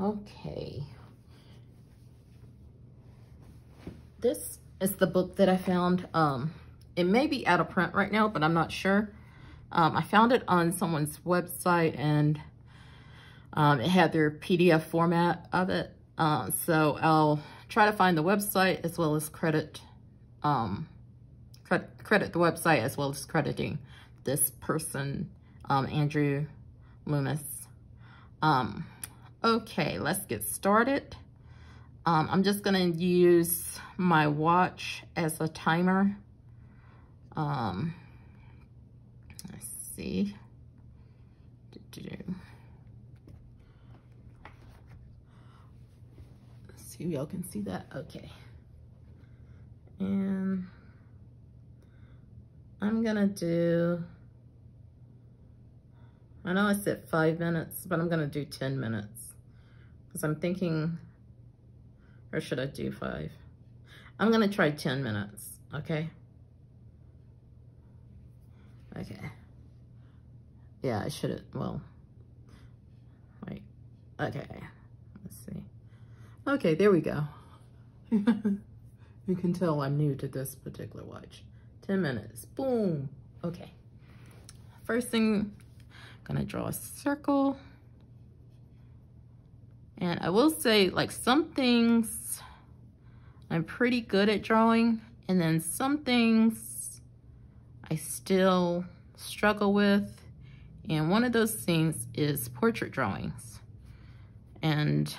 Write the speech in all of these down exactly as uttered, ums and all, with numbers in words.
Okay. This is the book that I found. Um, it may be out of print right now, but I'm not sure. Um, I found it on someone's website, and um, it had their P D F format of it. Uh, so I'll try to find the website as well as credit, um, cre credit the website as well as crediting this person, um, Andrew Loomis. Um, okay, let's get started. Um, I'm just gonna use my watch as a timer. Um, let's see. Let's see if y'all can see that. Okay. And I'm gonna do, I know I said five minutes, but I'm gonna do ten minutes because I'm thinking, or should I do five? I'm gonna try ten minutes, okay? Okay. Yeah, I should have, well, wait, okay, let's see. Okay, there we go. You can tell I'm new to this particular watch. ten minutes, boom, okay. First thing, I'm gonna draw a circle. And I will say, like, some things I'm pretty good at drawing, and then some things I still struggle with. And one of those things is portrait drawings. And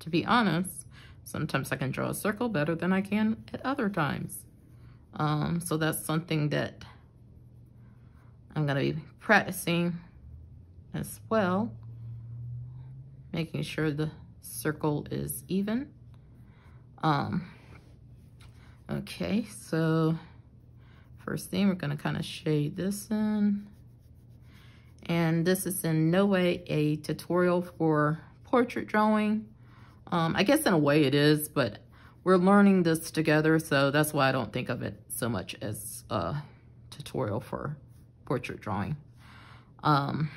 to be honest, sometimes I can draw a circle better than I can at other times. Um, so that's something that I'm gonna be practicing as well. Making sure the circle is even. Um, okay, so first thing, we're gonna kind of shade this in. And this is in no way a tutorial for portrait drawing. Um, I guess in a way it is, but we're learning this together, so that's why I don't think of it so much as a tutorial for portrait drawing. Um,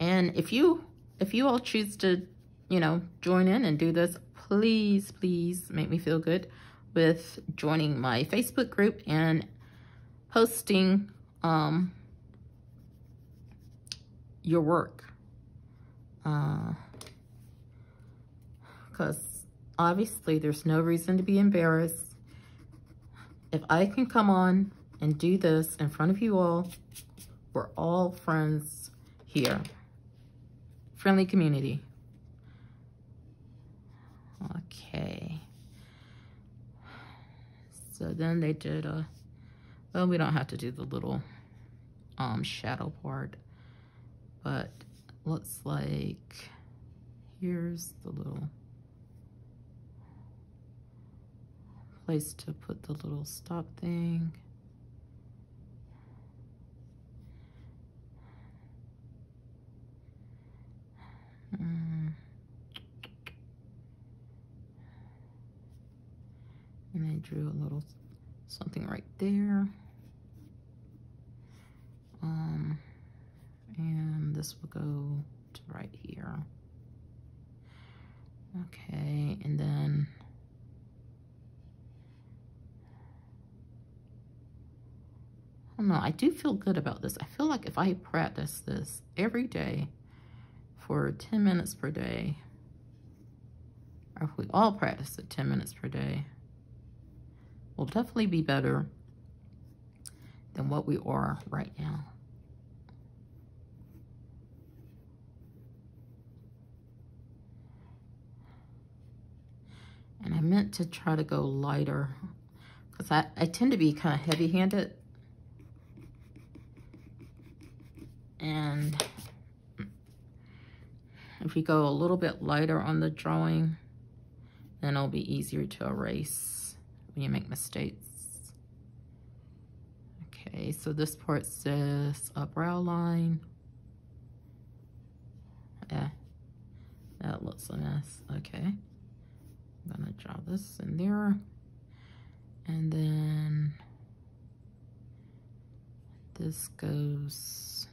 And if you, if you all choose to, you know, join in and do this, please, please make me feel good with joining my Facebook group and posting um, your work. Because uh, obviously there's no reason to be embarrassed. If I can come on and do this in front of you all, we're all friends here. Friendly community. Okay. So then they did a, well, we don't have to do the little um, shadow part, but looks like here's the little place to put the little stop thing. And I drew a little something right there. Um, and this will go to right here. Okay, and then I don't know, I do feel good about this. I feel like if I practice this every day, for ten minutes per day, or if we all practice at ten minutes per day, we'll definitely be better than what we are right now. And I meant to try to go lighter, because I, I tend to be kind of heavy-handed. And if you go a little bit lighter on the drawing, then it'll be easier to erase when you make mistakes. Okay, so this part says a brow line. Yeah, that looks a mess. Okay, I'm gonna draw this in there. And then this goes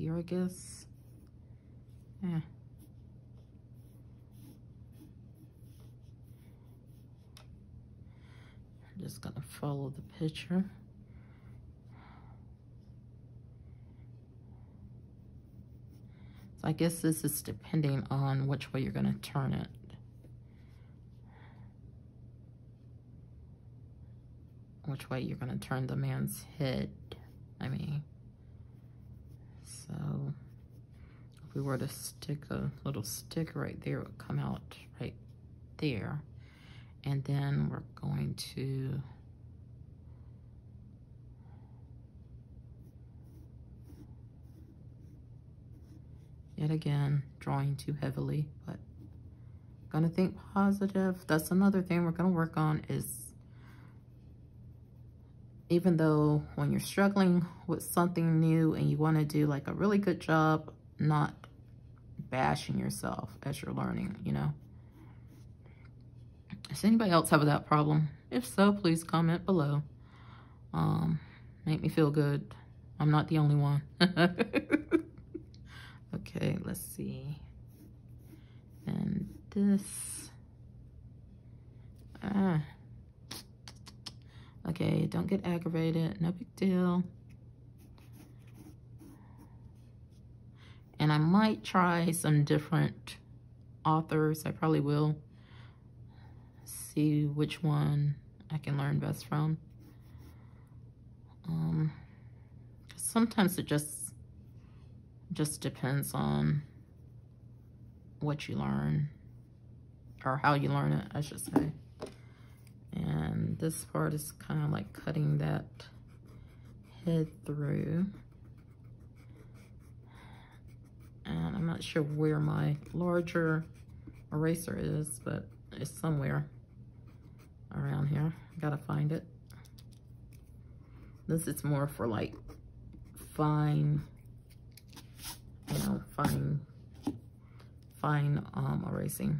here, I guess. Yeah. I'm just gonna follow the picture. So I guess this is depending on which way you're gonna turn it. Which way you're gonna turn the man's head, I mean. So if we were to stick a little stick right there, it would come out right there. And then we're going to yet again, drawing too heavily, but gonna think positive. That's another thing we're gonna work on is, even though when you're struggling with something new and you want to do like a really good job, not bashing yourself as you're learning, you know. Does anybody else have that problem? If so, please comment below. Um, make me feel good. I'm not the only one. Okay, let's see. And this. Ah. Okay, don't get aggravated, no big deal. And I might try some different authors, I probably will. See which one I can learn best from. Um, sometimes it just, just depends on what you learn, or how you learn it, I should say. And this part is kind of like cutting that head through. And I'm not sure where my larger eraser is, but it's somewhere around here. Gotta find it. This is more for like fine, you know, fine, fine um, erasing.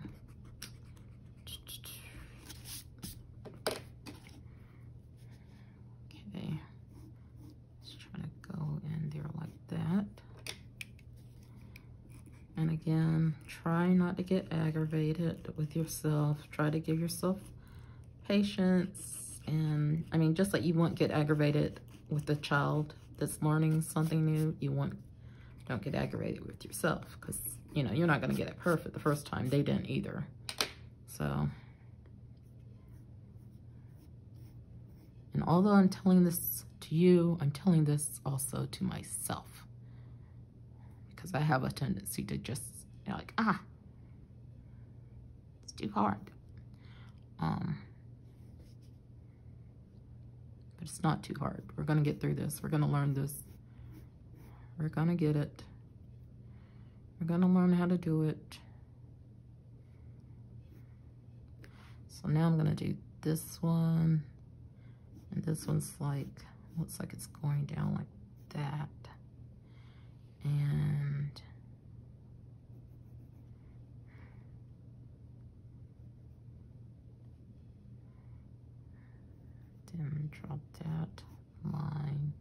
Again, try not to get aggravated with yourself. Try to give yourself patience. And I mean, just like you won't get aggravated with the child that's learning something new, you won't, don't get aggravated with yourself, because, you know, you're not going to get it perfect the first time. They didn't either. So, and although I'm telling this to you, I'm telling this also to myself, because I have a tendency to just, you know, like, ah, it's too hard. Um, but it's not too hard. We're gonna get through this. We're gonna learn this. We're gonna get it. We're gonna learn how to do it. So now I'm gonna do this one. And this one's like, looks like it's going down like that. And then drop that line.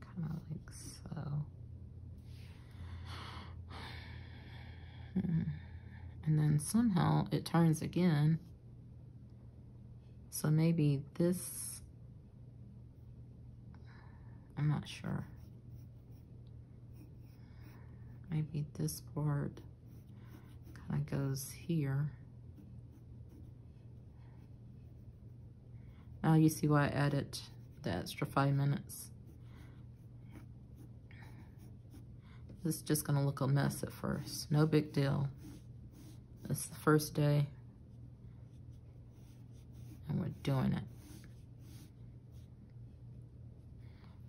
Kind of like so. And then somehow it turns again. So maybe this, I'm not sure. Maybe this part kind of goes here. Now you see why I added the extra five minutes. This is just gonna look a mess at first, no big deal. It's the first day, and we're doing it.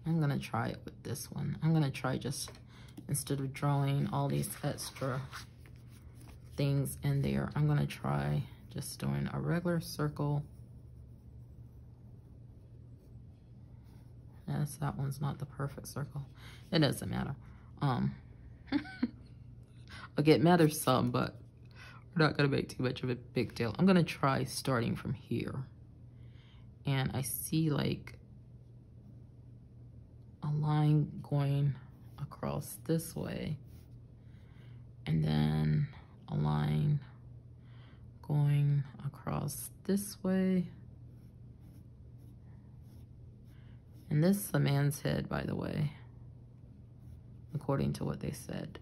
I'm gonna try it with this one. I'm gonna try just, instead of drawing all these extra things in there, I'm gonna try just doing a regular circle. Yes, that one's not the perfect circle. It doesn't matter. Um, okay, it matters some, but not gonna make too much of a big deal. I'm gonna try starting from here. And I see like a line going across this way, and then a line going across this way. And this is a man's head, by the way, according to what they said.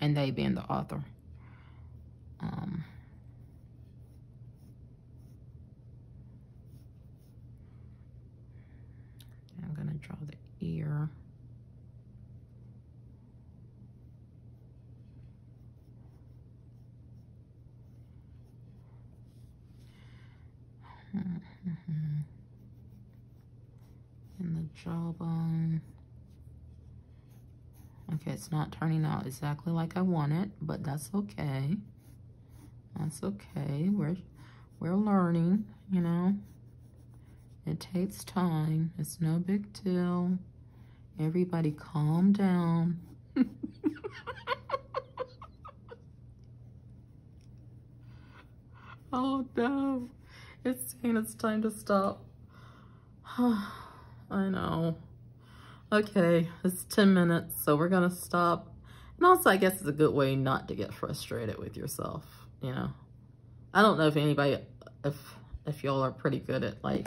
And they being the author. Um, I'm gonna draw the ear. Mm-hmm. And the jawbone. Okay, it's not turning out exactly like I want it, but that's okay. That's okay. We're we're learning, you know. It takes time. It's no big deal. Everybody calm down. Oh no. It's saying it's time to stop. I know. Okay, it's ten minutes, so we're gonna stop. And also, I guess it's a good way not to get frustrated with yourself, you know? I don't know if anybody, if if y'all are pretty good at like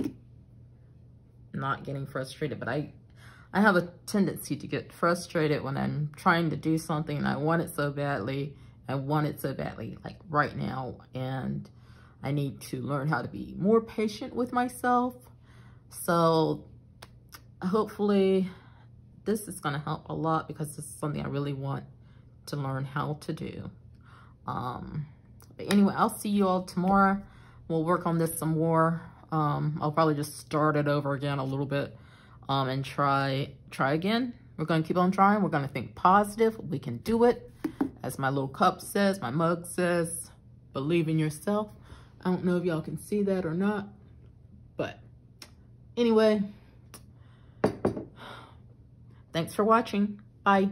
not getting frustrated, but I, I have a tendency to get frustrated when I'm trying to do something and I want it so badly. I want it so badly, like right now, and I need to learn how to be more patient with myself. So hopefully this is going to help a lot, because this is something I really want to learn how to do. Um, but anyway, I'll see you all tomorrow. We'll work on this some more. Um, I'll probably just start it over again a little bit um, and try, try again. We're going to keep on trying. We're going to think positive. We can do it. As my little cup says, my mug says, believe in yourself. I don't know if y'all can see that or not, but anyway, thanks for watching. Bye.